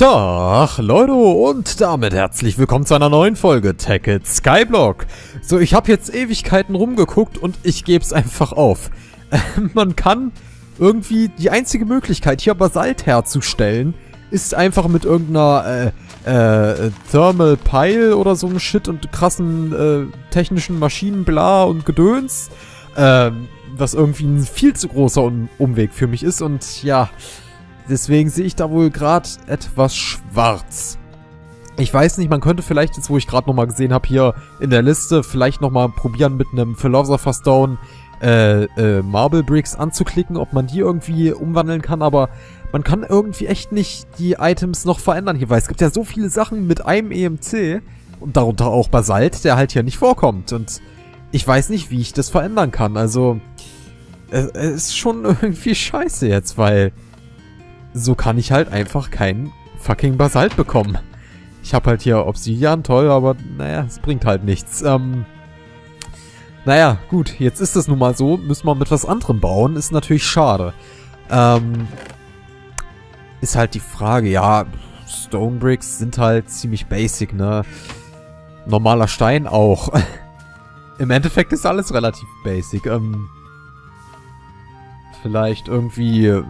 Tag, Leute, und damit herzlich willkommen zu einer neuen Folge Tekkit Skyblock. So, ich habe jetzt Ewigkeiten rumgeguckt und ich gebe es einfach auf. Man kann irgendwie, die einzige Möglichkeit hier Basalt herzustellen, ist einfach mit irgendeiner Thermal Pile oder so einem Shit und krassen technischen Maschinen bla und Gedöns, was irgendwie ein viel zu großer Umweg für mich ist und ja, deswegen sehe ich da wohl gerade etwas schwarz. Ich weiß nicht, man könnte vielleicht jetzt, wo ich gerade nochmal gesehen habe, hier in der Liste vielleicht nochmal probieren, mit einem Philosopher's Stone Marble Bricks anzuklicken, ob man die irgendwie umwandeln kann, aber man kann irgendwie echt nicht die Items noch verändern hier, weil es gibt ja so viele Sachen mit einem EMC und darunter auch Basalt, der halt hier nicht vorkommt und ich weiß nicht, wie ich das verändern kann, also es ist schon irgendwie scheiße jetzt, weil so kann ich halt einfach keinen fucking Basalt bekommen. Ich habe halt hier Obsidian, toll, aber naja, es bringt halt nichts. Naja, gut, jetzt ist es nun mal so, müssen wir mit was anderem bauen, ist natürlich schade. Ist halt die Frage, ja, Stonebricks sind halt ziemlich basic, ne? Normaler Stein auch. Im Endeffekt ist alles relativ basic. Vielleicht irgendwie...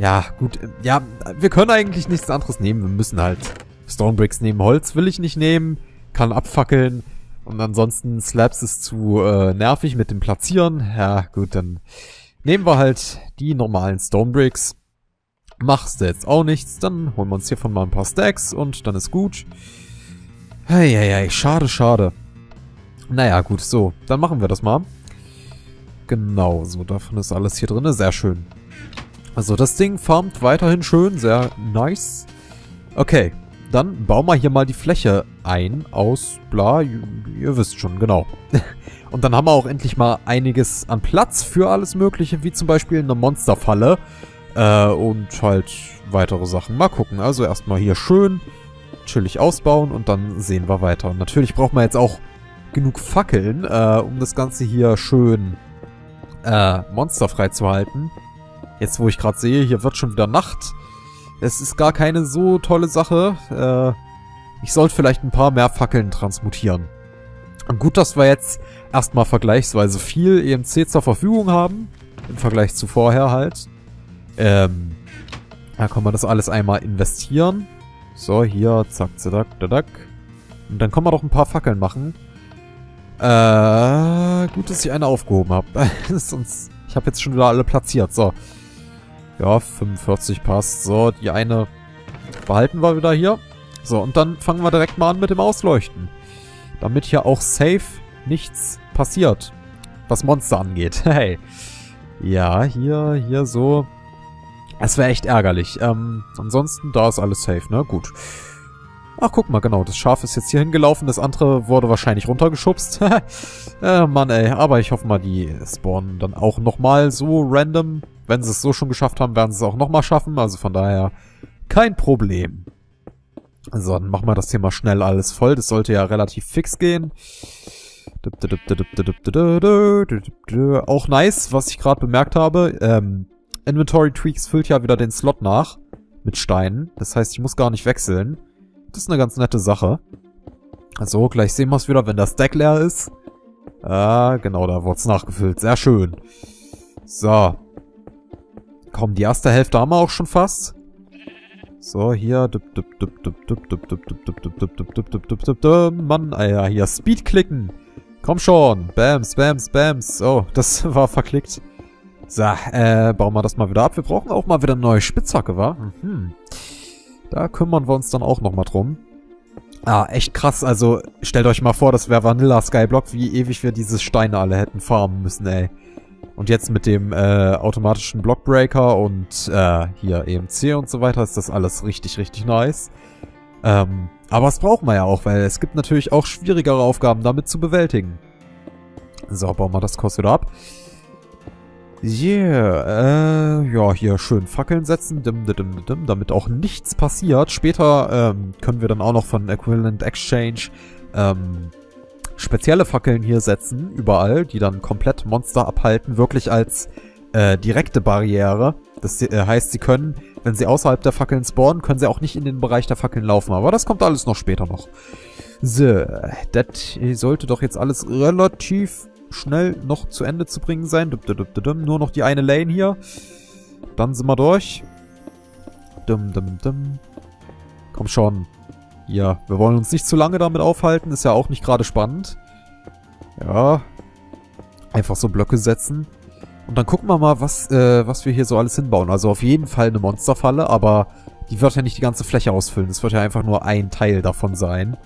Ja, gut, ja, wir können eigentlich nichts anderes nehmen. Wir müssen halt Stonebricks nehmen. Holz will ich nicht nehmen, kann abfackeln. Und ansonsten Slabs ist zu nervig mit dem Platzieren. Ja, gut, dann nehmen wir halt die normalen Stonebricks. Machst du jetzt auch nichts, dann holen wir uns hiervon mal ein paar Stacks und dann ist gut. Hey, hey, hey, schade, schade. Naja, gut, so, dann machen wir das mal. Genau, so, davon ist alles hier drin, sehr schön. Also das Ding farmt weiterhin schön, sehr nice. Okay, dann bauen wir hier mal die Fläche ein aus bla, ihr wisst schon, genau. Und dann haben wir auch endlich mal einiges an Platz für alles mögliche, wie zum Beispiel eine Monsterfalle und halt weitere Sachen. Mal gucken, also erstmal hier schön chillig ausbauen und dann sehen wir weiter. Und natürlich braucht man jetzt auch genug Fackeln, um das Ganze hier schön monsterfrei zu halten. Jetzt, wo ich gerade sehe, hier wird schon wieder Nacht. Es ist gar keine so tolle Sache. Ich sollte vielleicht ein paar mehr Fackeln transmutieren. Und gut, dass wir jetzt erstmal vergleichsweise viel EMC zur Verfügung haben. Im Vergleich zu vorher halt. Da kann man das alles einmal investieren. So, hier, zack, zack, dadak. Und dann können wir doch ein paar Fackeln machen. Gut, dass ich eine aufgehoben habe. Sonst, ich habe jetzt schon wieder alle platziert. So. Ja, 45 passt. So, die eine behalten wir wieder hier. So, und dann fangen wir direkt mal an mit dem Ausleuchten. Damit hier auch safe nichts passiert. Was Monster angeht. Hey. Ja, hier so. Das wäre echt ärgerlich. Ansonsten, da ist alles safe, ne? Gut. Ach, guck mal, genau. Das Schaf ist jetzt hier hingelaufen. Das andere wurde wahrscheinlich runtergeschubst. Mann, ey. Aber ich hoffe mal, die spawnen dann auch nochmal so random. Wenn sie es so schon geschafft haben, werden sie es auch nochmal schaffen. Also von daher kein Problem. So, dann machen wir das hier mal schnell alles voll. Das sollte ja relativ fix gehen. Auch nice, was ich gerade bemerkt habe. Inventory Tweaks füllt ja wieder den Slot nach. Mit Steinen. Das heißt, ich muss gar nicht wechseln. Das ist eine ganz nette Sache. Also, gleich sehen wir es wieder, wenn das Deck leer ist. Genau, da wurde es nachgefüllt. Sehr schön. So. Komm, die erste Hälfte haben wir auch schon fast. So, hier. Mann, Alter, hier. Speed klicken. Komm schon. Bams, bams, bams. Oh, das war verklickt. So, bauen wir das mal wieder ab. Wir brauchen auch mal wieder eine neue Spitzhacke, wa? Mhm. Da kümmern wir uns dann auch nochmal drum. Ah, echt krass. Also, stellt euch mal vor, das wäre Vanilla Skyblock, wie ewig wir diese Steine alle hätten farmen müssen, ey. Und jetzt mit dem automatischen Blockbreaker und hier EMC und so weiter ist das alles richtig, richtig nice. Aber das braucht man ja auch, weil es gibt natürlich auch schwierigere Aufgaben damit zu bewältigen. So, bauen wir das kurz wieder ab. Yeah, ja, hier schön Fackeln setzen, damit auch nichts passiert. Später können wir dann auch noch von Equivalent Exchange spezielle Fackeln hier setzen, überall, die dann komplett Monster abhalten, wirklich als direkte Barriere. Das heißt, sie können Wenn sie außerhalb der Fackeln spawnen, können sie auch nicht in den Bereich der Fackeln laufen. Aber das kommt alles noch später noch. So, das sollte doch jetzt alles relativ schnell noch zu Ende zu bringen sein. Nur noch die eine Lane hier. Dann sind wir durch. Komm schon. Ja, wir wollen uns nicht zu lange damit aufhalten. Ist ja auch nicht gerade spannend. Ja. Einfach so Blöcke setzen. Und dann gucken wir mal, was wir hier so alles hinbauen. Also auf jeden Fall eine Monsterfalle, aber die wird ja nicht die ganze Fläche ausfüllen. Es wird ja einfach nur ein Teil davon sein.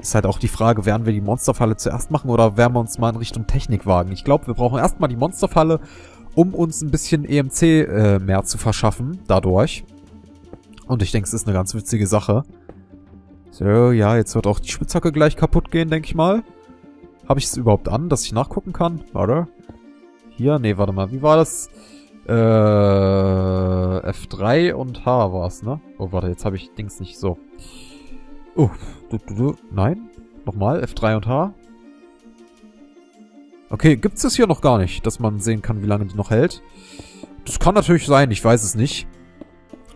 Ist halt auch die Frage, werden wir die Monsterfalle zuerst machen oder werden wir uns mal in Richtung Technik wagen? Ich glaube, wir brauchen erstmal die Monsterfalle, um uns ein bisschen EMC mehr zu verschaffen dadurch. Und ich denke, es ist eine ganz witzige Sache. So, ja, jetzt wird auch die Spitzhacke gleich kaputt gehen, denke ich mal. Habe ich es überhaupt an, dass ich nachgucken kann? Warte. Hier, nee, warte mal, wie war das? F3 und H war es, ne? Oh, warte, jetzt habe ich Dings nicht so. Oh, nein? Nochmal, F3 und H? Okay, gibt es das hier noch gar nicht, dass man sehen kann, wie lange die noch hält? Das kann natürlich sein, ich weiß es nicht.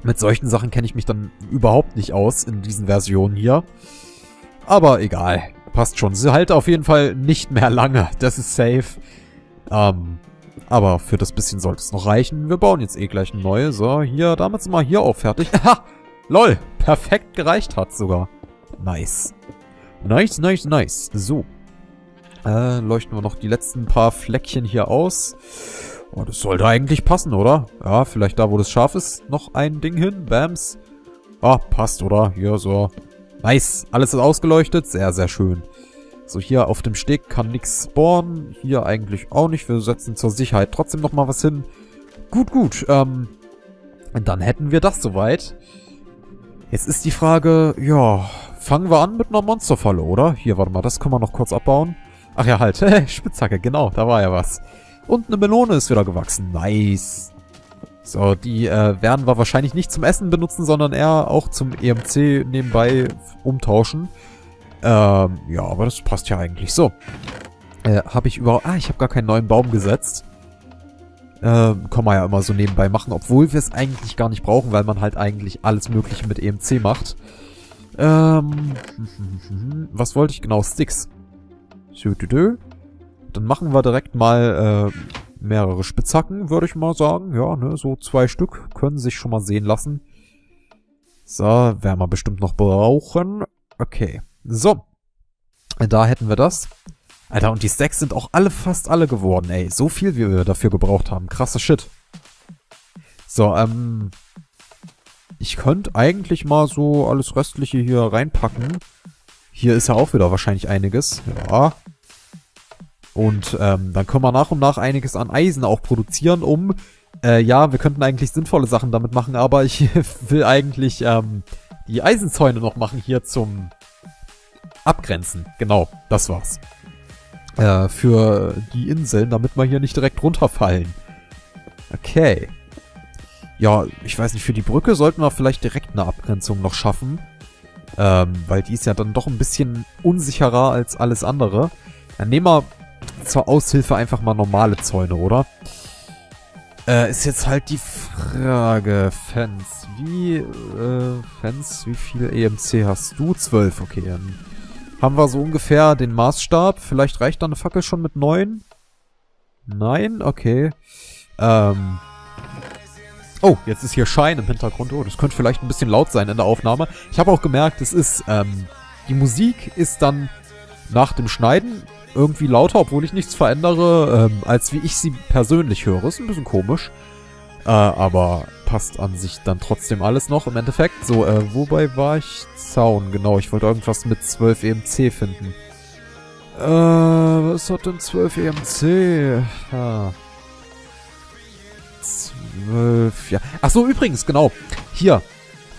Mit solchen Sachen kenne ich mich dann überhaupt nicht aus in diesen Versionen hier. Aber egal, passt schon. Sie hält auf jeden Fall nicht mehr lange, das ist safe. Aber für das bisschen sollte es noch reichen. Wir bauen jetzt eh gleich eine neue. So, hier, damit sind wir hier auch fertig. Haha, lol, perfekt gereicht hat sogar. Nice. Nice, nice, nice. So. Leuchten wir noch die letzten paar Fleckchen hier aus. Oh, das sollte eigentlich passen, oder? Ja, vielleicht da, wo das scharf ist, noch ein Ding hin. Bams. Ah, passt, oder? Hier, so. Nice. Alles ist ausgeleuchtet. Sehr, sehr schön. So, hier auf dem Steg kann nichts spawnen. Hier eigentlich auch nicht. Wir setzen zur Sicherheit trotzdem nochmal was hin. Gut, gut. Dann hätten wir das soweit. Jetzt ist die Frage, ja, fangen wir an mit einer Monsterfalle, oder? Hier, warte mal, das können wir noch kurz abbauen. Ach ja, halt. Spitzhacke, genau, da war ja was. Und eine Melone ist wieder gewachsen. Nice. So, die werden wir wahrscheinlich nicht zum Essen benutzen, sondern eher auch zum EMC nebenbei umtauschen. Ja, aber das passt ja eigentlich. So, habe ich überhaupt... Ah, ich habe gar keinen neuen Baum gesetzt. Kann man ja immer so nebenbei machen, obwohl wir es eigentlich gar nicht brauchen, weil man halt eigentlich alles Mögliche mit EMC macht. Was wollte ich genau? Sticks. Dann machen wir direkt mal mehrere Spitzhacken, würde ich mal sagen. Ja, ne, so 2 Stück können sich schon mal sehen lassen. So, werden wir bestimmt noch brauchen. Okay. So, da hätten wir das. Alter, und die Stacks sind auch alle, fast alle geworden, ey. So viel, wie wir dafür gebraucht haben. Krasser Shit. So, ich könnte eigentlich mal so alles Restliche hier reinpacken. Hier ist ja auch wieder wahrscheinlich einiges. Ja. Und dann können wir nach und nach einiges an Eisen auch produzieren, um... ja, wir könnten eigentlich sinnvolle Sachen damit machen, aber ich will eigentlich die Eisenzäune noch machen hier zum... Abgrenzen, genau, das war's. Für die Inseln, damit wir hier nicht direkt runterfallen. Okay. Ja, ich weiß nicht, für die Brücke sollten wir vielleicht direkt eine Abgrenzung noch schaffen. Weil die ist ja dann doch ein bisschen unsicherer als alles andere. Dann nehmen wir zur Aushilfe einfach mal normale Zäune, oder? Ist jetzt halt die Frage, Fans, wie viel EMC hast du? 12, okay, dann haben wir so ungefähr den Maßstab. Vielleicht reicht da eine Fackel schon mit 9? Nein? Okay. Oh, jetzt ist hier Schein im Hintergrund. Oh, das könnte vielleicht ein bisschen laut sein in der Aufnahme. Ich habe auch gemerkt, es ist, die Musik ist dann nach dem Schneiden irgendwie lauter, obwohl ich nichts verändere, als wie ich sie persönlich höre. Ist ein bisschen komisch. Aber passt an sich dann trotzdem alles noch im Endeffekt. So, wobei war ich? Zaun, genau. Ich wollte irgendwas mit 12 EMC finden. Was hat denn 12 EMC? Ha. 12, ja. Achso, übrigens, genau. Hier,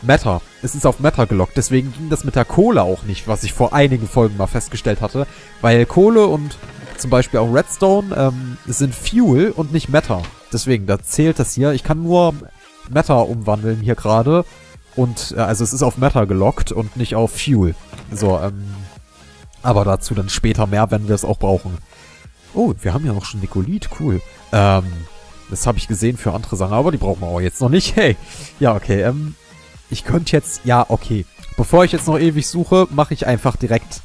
Matter. Es ist auf Matter gelockt. Deswegen ging das mit der Kohle auch nicht, was ich vor einigen Folgen mal festgestellt hatte. Weil Kohle und zum Beispiel auch Redstone sind Fuel und nicht Matter. Deswegen, da zählt das hier. Ich kann nur Matter umwandeln hier gerade. Und, also es ist auf Matter gelockt und nicht auf Fuel. So, aber dazu dann später mehr, wenn wir es auch brauchen. Oh, wir haben ja noch schon Nikolit, cool. Das habe ich gesehen für andere Sachen, aber die brauchen wir auch jetzt noch nicht. Hey, ja, okay, ich könnte jetzt... Ja, okay. Bevor ich jetzt noch ewig suche, mache ich einfach direkt...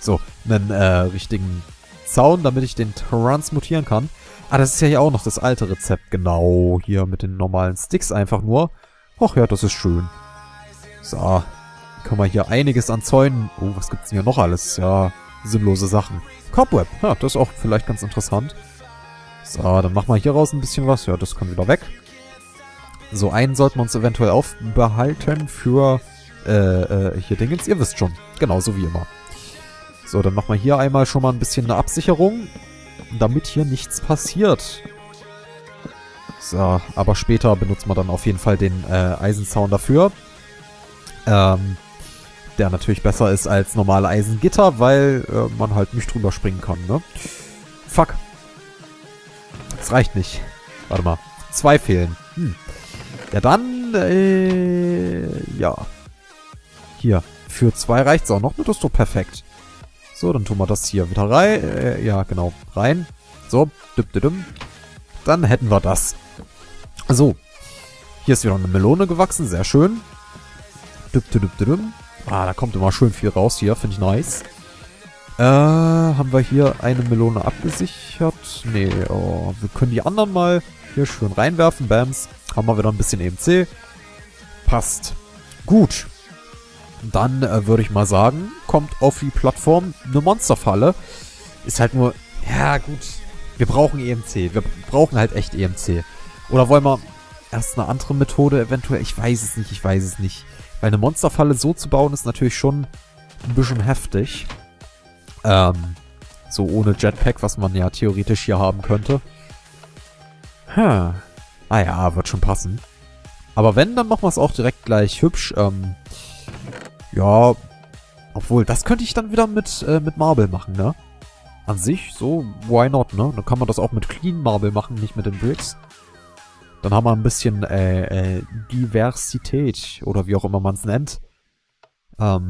so, einen richtigen Zaun, damit ich den transmutieren kann. Ah, das ist ja hier auch noch das alte Rezept. Genau, hier mit den normalen Sticks einfach nur. Och ja, das ist schön. So, können wir hier einiges an Zäunen... Oh, was gibt's denn hier noch alles? Ja, sinnlose Sachen. Cobweb, ja, das ist auch vielleicht ganz interessant. So, dann machen wir hier raus ein bisschen was. Ja, das kann wieder weg. So, einen sollten wir uns eventuell aufbehalten für... hier Dingens, ihr wisst schon. Genauso wie immer. So, dann machen wir hier einmal schon mal ein bisschen eine Absicherung, damit hier nichts passiert. So, aber später benutzt man dann auf jeden Fall den Eisenzaun dafür. Der natürlich besser ist als normale Eisengitter, weil man halt nicht drüber springen kann, ne? Fuck. Das reicht nicht. Warte mal. 2 fehlen. Ja, dann... ja. Hier. Für 2 reicht's auch noch. Das ist doch perfekt. So, dann tun wir das hier wieder rein. Ja, genau. Rein. So. Dann hätten wir das. So. Hier ist wieder eine Melone gewachsen. Sehr schön. Ah, da kommt immer schön viel raus hier. Finde ich nice. Haben wir hier eine Melone abgesichert? Nee, oh, wir können die anderen mal hier schön reinwerfen. Bams. Haben wir wieder ein bisschen EMC. Passt. Gut. Dann würde ich mal sagen, kommt auf die Plattform eine Monsterfalle. Ist halt nur... Ja, gut. Wir brauchen EMC. Wir brauchen halt echt EMC. Oder wollen wir erst eine andere Methode eventuell? Ich weiß es nicht, Weil eine Monsterfalle so zu bauen ist natürlich schon ein bisschen heftig. So ohne Jetpack, was man ja theoretisch hier haben könnte. Ah ja, wird schon passen. Aber wenn, dann machen wir es auch direkt gleich hübsch. Ja, obwohl, das könnte ich dann wieder mit Marble machen, ne? An sich, so, why not, ne? Dann kann man das auch mit Clean Marble machen, nicht mit den Bricks. Dann haben wir ein bisschen Diversität, oder wie auch immer man es nennt. Ja,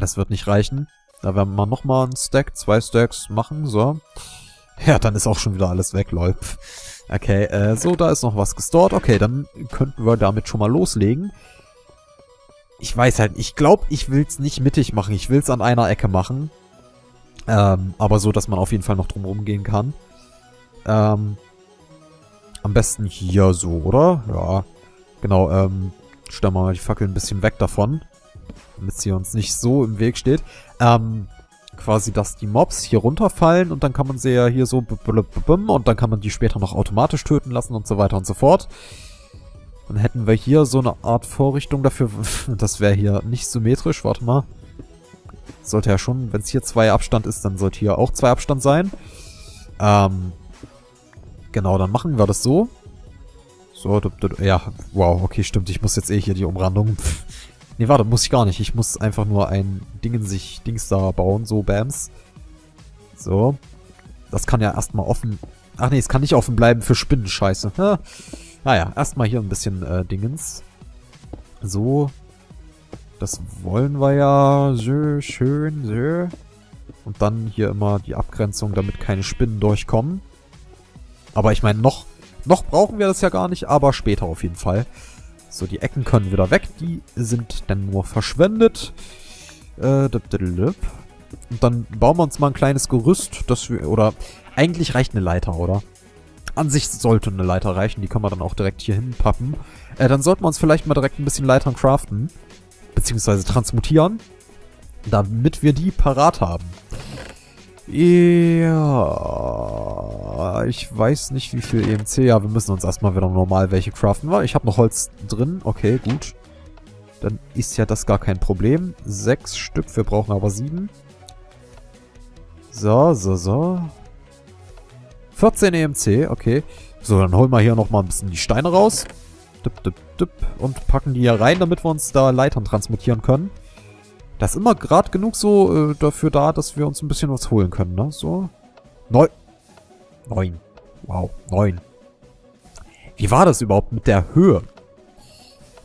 das wird nicht reichen. Da werden wir nochmal einen Stack, 2 Stacks machen, so. Ja, dann ist auch schon wieder alles weg, lol. Okay, so, da ist noch was gestort. Okay, dann könnten wir damit schon mal loslegen. Ich weiß halt, ich glaube, ich will es nicht mittig machen. Ich will es an einer Ecke machen. Aber so, dass man auf jeden Fall noch drumherum gehen kann. Am besten hier so, oder? Ja, genau. Stellen wir mal die Fackel ein bisschen weg davon. Damit sie uns nicht so im Weg steht. Quasi, dass die Mobs hier runterfallen und dann kann man sie ja hier so und dann kann man die später noch automatisch töten lassen und so weiter und so fort. Dann hätten wir hier so eine Art Vorrichtung dafür. Das wäre hier nicht symmetrisch. Warte mal. Sollte ja schon, wenn es hier 2 Abstand ist, dann sollte hier auch 2 Abstand sein. Genau, dann machen wir das so. So, ja, wow, okay, stimmt. Ich muss jetzt eh hier die Umrandung... Nee, warte, muss ich gar nicht. Ich muss einfach nur ein Dings da bauen. So, bams. So. Das kann ja erstmal offen... Ach nee, es kann nicht offen bleiben für Spinnen, scheiße. Naja, erstmal hier ein bisschen Dingens. So. Das wollen wir ja. So, schön, so. Und dann hier immer die Abgrenzung, damit keine Spinnen durchkommen. Aber ich meine, noch brauchen wir das ja gar nicht, aber später auf jeden Fall. So, die Ecken können wieder weg. Die sind dann nur verschwendet. Und dann bauen wir uns mal ein kleines Gerüst, dass wir... Oder eigentlich reicht eine Leiter, oder? An sich sollte eine Leiter reichen. Die können wir dann auch direkt hier hinpappen. Dann sollten wir uns vielleicht mal direkt ein bisschen Leitern craften. Beziehungsweise transmutieren. Damit wir die parat haben. Ja, ich weiß nicht, wie viel EMC. Ja, wir müssen uns erstmal wieder normal welche craften. Ich habe noch Holz drin. Okay, gut. Dann ist ja das gar kein Problem. 6 Stück, wir brauchen aber 7. So. 14 EMC, okay. So, dann holen wir hier nochmal ein bisschen die Steine raus. Und packen die hier rein, damit wir uns da Leitern transmutieren können. Das ist immer gerade genug so dafür da, dass wir uns ein bisschen was holen können, ne? So. 9. Wow, 9. Wie war das überhaupt mit der Höhe?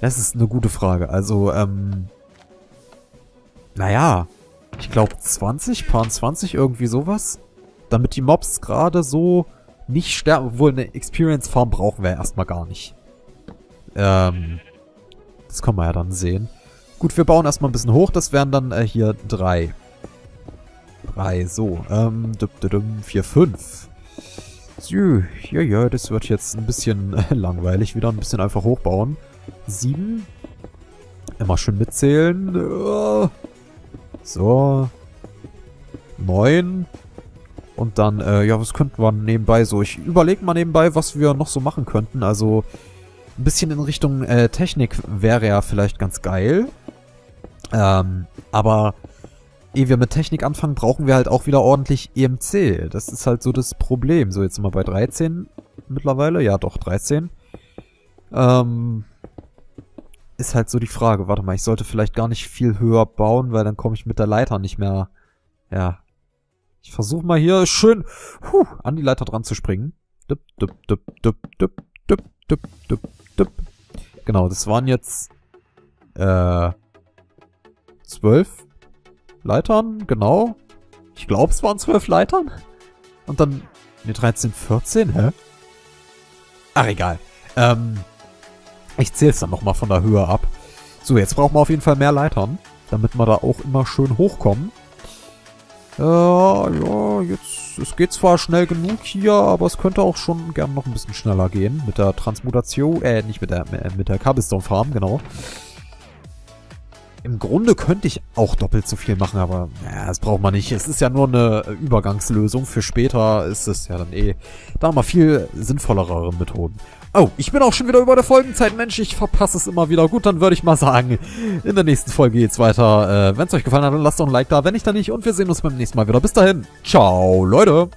Das ist eine gute Frage. Also, naja. Ich glaube 20, paar 20, irgendwie sowas. Damit die Mobs gerade so nicht sterben, obwohl eine Experience-Farm brauchen wir ja erstmal gar nicht. Das kann man ja dann sehen. Gut, wir bauen erstmal ein bisschen hoch. Das wären dann hier 3. 3, so. 4, 5. Ja, das wird jetzt ein bisschen langweilig. Wieder ein bisschen einfach hochbauen. 7. Immer schön mitzählen. So. 9. Und dann, ja, was könnten wir nebenbei so? Ich überlege mal nebenbei, was wir noch so machen könnten. Also, ein bisschen in Richtung Technik wäre ja vielleicht ganz geil. Aber ehe wir mit Technik anfangen, brauchen wir halt auch wieder ordentlich EMC. Das ist halt so das Problem. So, jetzt sind wir bei 13 mittlerweile. Ja, doch, 13. Ist halt so die Frage. Warte mal, ich sollte vielleicht gar nicht viel höher bauen, weil dann komme ich mit der Leiter nicht mehr... Ja... Ich versuche mal hier schön an die Leiter dran zu springen. Genau, das waren jetzt 12 Leitern, genau. Ich glaube, es waren 12 Leitern. Und dann, ne, 13, 14, hä? Ach, egal. Ich zähle es dann nochmal von der Höhe ab. So, jetzt brauchen wir auf jeden Fall mehr Leitern, damit wir da auch immer schön hochkommen. Ja, jetzt, es geht zwar schnell genug hier, aber es könnte auch schon gern noch ein bisschen schneller gehen mit der Transmutation, nicht mit der, Cobblestone Farm, genau. Im Grunde könnte ich auch doppelt so viel machen, aber ja, das braucht man nicht. Es ist ja nur eine Übergangslösung, für später ist es ja dann eh da haben wir viel sinnvollere Methoden. Oh, ich bin auch schon wieder über der Folgenzeit, Mensch, ich verpasse es immer wieder. Gut, dann würde ich mal sagen, in der nächsten Folge geht's weiter. Wenn es euch gefallen hat, dann lasst doch ein Like da, wenn nicht, dann nicht. Und wir sehen uns beim nächsten Mal wieder. Bis dahin, ciao, Leute!